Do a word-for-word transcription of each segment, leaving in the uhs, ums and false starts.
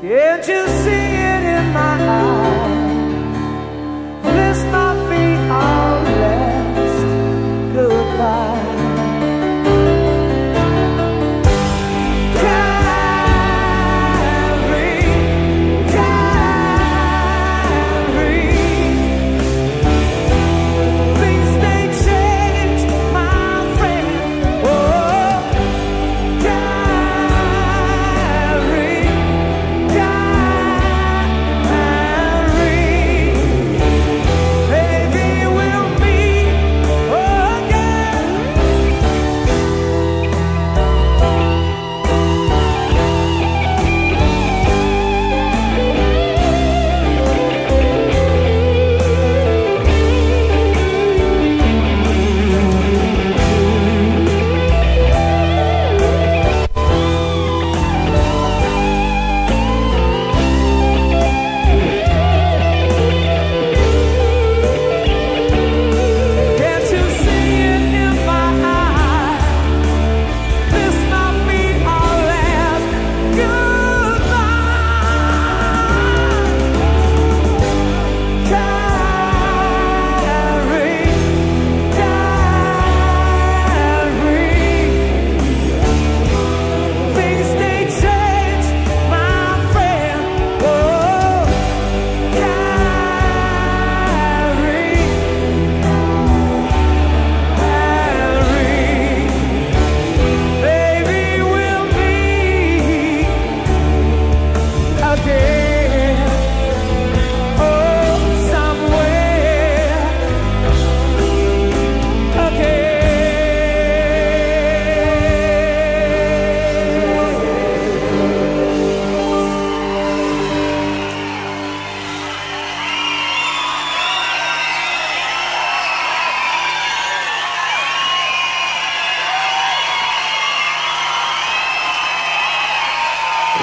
Can't you see it in my eyes? Bless my feet on last goodbye. Carry, carry. Things they change, my friend. Oh, carry.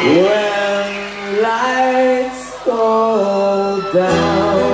When lights go down,